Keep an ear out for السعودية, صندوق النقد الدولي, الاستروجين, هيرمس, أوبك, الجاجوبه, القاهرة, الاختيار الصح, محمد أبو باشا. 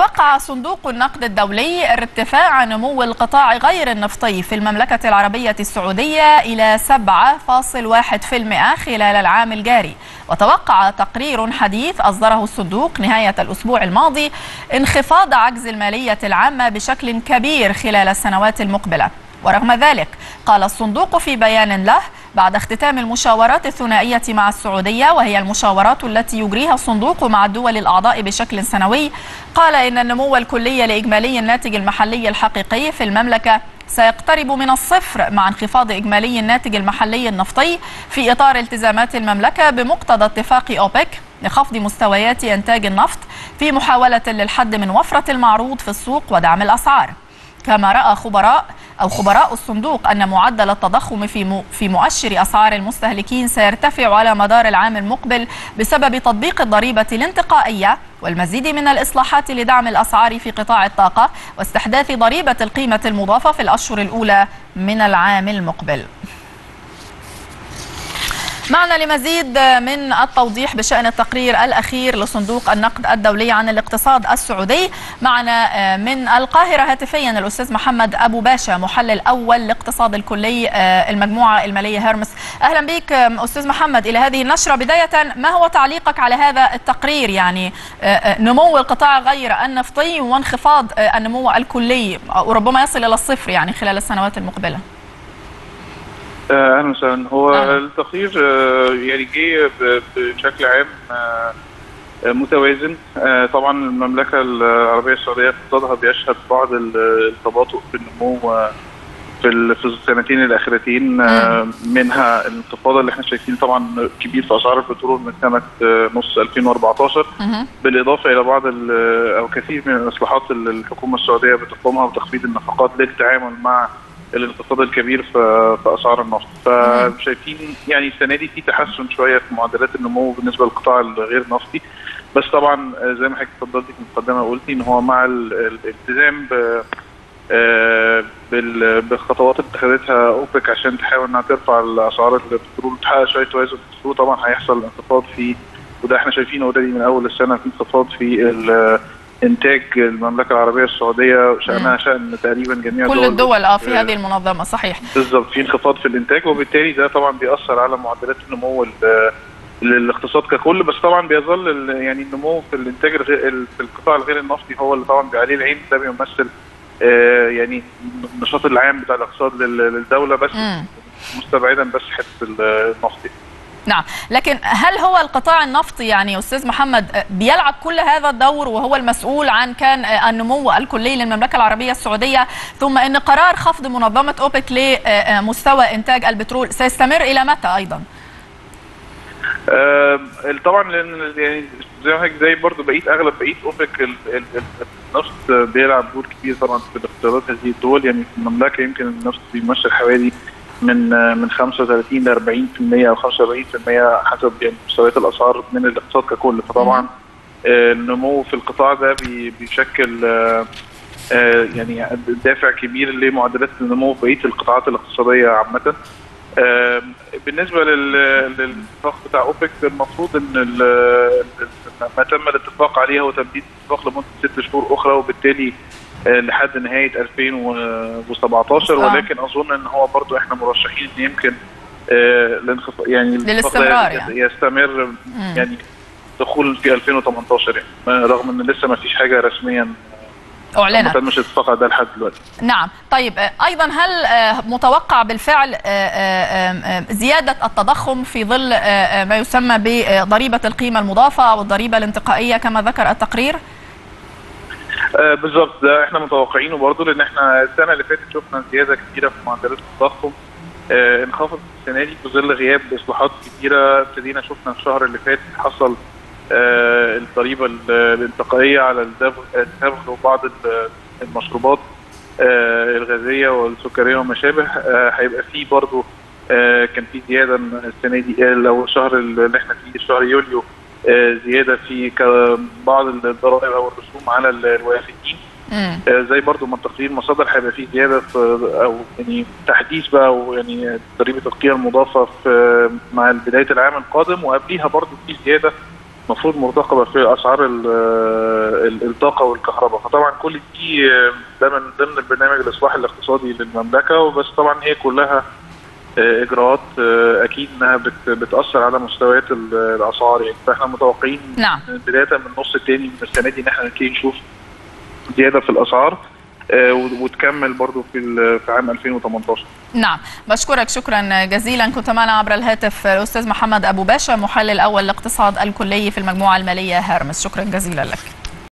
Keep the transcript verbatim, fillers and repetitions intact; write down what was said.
توقع صندوق النقد الدولي ارتفاع نمو القطاع غير النفطي في المملكة العربية السعودية إلى سبعة فاصل واحد بالمئة خلال العام الجاري. وتوقع تقرير حديث أصدره الصندوق نهاية الأسبوع الماضي انخفاض عجز المالية العامة بشكل كبير خلال السنوات المقبلة. ورغم ذلك قال الصندوق في بيان له بعد اختتام المشاورات الثنائية مع السعودية، وهي المشاورات التي يجريها الصندوق مع الدول الأعضاء بشكل سنوي، قال إن النمو الكلي لإجمالي الناتج المحلي الحقيقي في المملكة سيقترب من الصفر مع انخفاض إجمالي الناتج المحلي النفطي في إطار التزامات المملكة بمقتضى اتفاق أوبك لخفض مستويات إنتاج النفط في محاولة للحد من وفرة المعروض في السوق ودعم الأسعار. كما رأى خبراء أو خبراء الصندوق أن معدل التضخم في في مؤشر أسعار المستهلكين سيرتفع على مدار العام المقبل بسبب تطبيق الضريبة الانتقائية والمزيد من الإصلاحات لدعم الأسعار في قطاع الطاقة واستحداث ضريبة القيمة المضافة في الأشهر الأولى من العام المقبل. معنا لمزيد من التوضيح بشأن التقرير الأخير لصندوق النقد الدولي عن الاقتصاد السعودي معنا من القاهرة هاتفيا الأستاذ محمد أبو باشا، محلل أول الاقتصاد الكلي المجموعة المالية هيرمس. أهلا بك أستاذ محمد إلى هذه النشرة. بداية، ما هو تعليقك على هذا التقرير، يعني نمو القطاع غير النفطي وانخفاض النمو الكلي وربما يصل إلى الصفر يعني خلال السنوات المقبلة؟ اهلا وسهلا. هو التقرير يعني جه بشكل عام متوازن. طبعا المملكه العربيه السعوديه اقتصادها بيشهد بعض التباطؤ في النمو في في السنتين الاخيرتين، منها الانخفاض اللي احنا شايفينه طبعا كبير في اسعار البترول من سنه نص ألفين وأربعة عشر، بالاضافه الى بعض او كثير من الاصلاحات اللي الحكومه السعوديه بتقومها وتخفيض النفقات للتعامل مع الاقتصاد الكبير في في اسعار النفط. فشايفين يعني السنه دي في تحسن شويه في معدلات النمو بالنسبه للقطاع الغير نفطي، بس طبعا زي ما حضرتك اتفضلتي في المقدمه قلتي ان هو مع الالتزام ب بالخطوات اللي اتخذتها اوبك عشان تحاول انها ترفع اسعار البترول وتحقق شويه توازن في البترول، طبعا هيحصل انخفاض في، وده احنا شايفينه اوريدي من اول السنه، في انخفاض في انتاج المملكه العربيه السعوديه شانها شان تقريبا جميع كل الدول اه في هذه المنظمه. صحيح بالظبط، في انخفاض في الانتاج، وبالتالي ده طبعا بيأثر على معدلات النمو للاقتصاد ككل، بس طبعا بيظل يعني النمو في الانتاج في القطاع الغير النفطي هو اللي طبعا بيبقى عليه العين. ده بيمثل يعني النشاط العام بتاع الاقتصاد للدوله، بس مستبعدا بس حته النفط. نعم، لكن هل هو القطاع النفطي يعني أستاذ محمد بيلعب كل هذا الدور وهو المسؤول عن كان النمو الكلي للمملكة العربية السعودية، ثم أن قرار خفض منظمة أوبك لمستوى إنتاج البترول سيستمر إلى متى أيضا؟ آه طبعا لأن يعني زي ما زي برضه بقيت أغلب بقيت أوبك النفط بيلعب دور كبير طبعا في الاقتصادات هذه الدول. يعني في المملكة يمكن النفط بيمثل حوالي من من خمسة وثلاثين ل أربعين بالمئة او خمسة وأربعين بالمئة حسب يعني مستويات الاسعار من الاقتصاد ككل. فطبعا النمو في القطاع ده بيشكل يعني دافع كبير لمعدلات النمو في بقيه القطاعات الاقتصاديه عامه. بالنسبه للاتفاق بتاع اوبك، المفروض ان ما تم الاتفاق عليه هو تمديد الاتفاق لمده ست شهور اخرى، وبالتالي لحد نهايه ألفين وسبعة عشر. ولكن اظن ان هو برضو احنا مرشحين ان يمكن الانخفاض يعني للاستمرار يعني. يستمر مم. يعني دخول في ألفين وثمانية عشر يعني، رغم ان لسه ما فيش حاجه رسميا اعلنت، مش اتفق ده لحد دلوقتي. نعم، طيب ايضا هل متوقع بالفعل زياده التضخم في ظل ما يسمى بضريبه القيمه المضافه والضريبه الانتقائيه كما ذكر التقرير؟ آه بالظبط، ده احنا متوقعينه برضه، لان احنا السنه اللي فاتت شفنا زياده كبيره في معدلات التضخم. آه انخفضت السنه دي في ظل غياب اصلاحات كبيره ابتدينا شفنا الشهر اللي فات حصل آه الضريبه الانتقائيه على الدخل وبعض المشروبات آه الغازيه والسكريه وما شابه. هيبقى آه فيه برضه آه كان في زياده السنه دي، لو الشهر اللي احنا فيه شهر يوليو زياده في بعض الضرائب او الرسوم على الوافدين، زي برضو ما التقرير مصادر هيبقى فيه زياده في او يعني تحديث بقى ويعني ضريبه القيمه المضافه في مع بدايه العام القادم، وقبليها برضو في زياده المفروض مرتقبه في اسعار الطاقه والكهرباء. فطبعا كل دي ده من ضمن البرنامج الاصلاح الاقتصادي للمملكه، وبس طبعا هي كلها اجراءات اكيد انها بتاثر على مستويات الاسعار. يعني فاحنا متوقعين نعم. بدايه من النص الثاني من السنه دي ان احنا نبتدي نشوف زياده في الاسعار وتكمل برضو في في عام ألفين وثمانية عشر. نعم، بشكرك شكرا جزيلا. كنت معنا عبر الهاتف الأستاذ محمد أبو باشا، محلل أول الاقتصاد الكلي في المجموعة المالية هيرمس. شكرا جزيلا لك.